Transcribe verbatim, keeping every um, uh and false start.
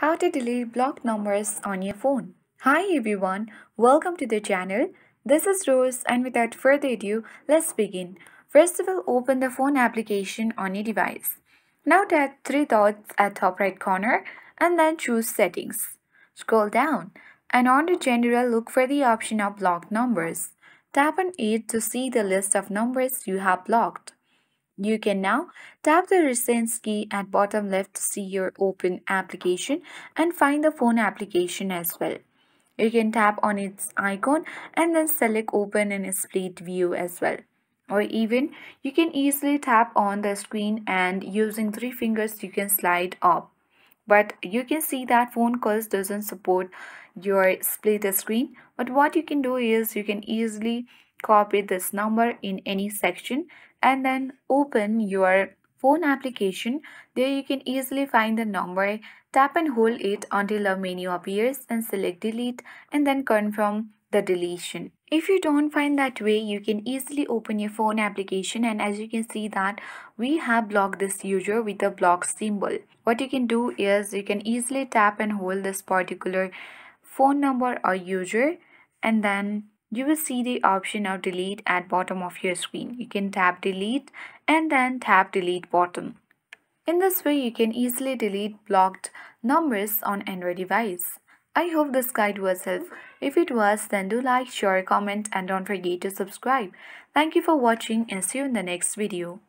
How to delete blocked numbers on your phone. Hi everyone, welcome to the channel. This is Rose, and without further ado, let's begin. First of all, open the phone application on your device. Now tap three dots at top right corner and then choose settings. Scroll down and under general, look for the option of blocked numbers. Tap on it to see the list of numbers you have blocked. You can now tap the recent key at bottom left to see your open application and find the phone application as well. You can tap on its icon and then select open and split view as well. Or even you can easily tap on the screen and using three fingers you can slide up. But you can see that phone calls doesn't support your split screen. But what you can do is you can easily copy this number in any section and then open your phone application. There you can easily find the number. Tap and hold it until a menu appears and select delete and then confirm the deletion. If you don't find that way, you can easily open your phone application, and as you can see that we have blocked this user with a block symbol. What you can do is you can easily tap and hold this particular phone number or user, and then you will see the option of delete at bottom of your screen. You can tap delete and then tap delete bottom. In this way, you can easily delete blocked numbers on Android device. I hope this guide was helpful. If it was, then do like, share, comment, and don't forget to subscribe. Thank you for watching and see you in the next video.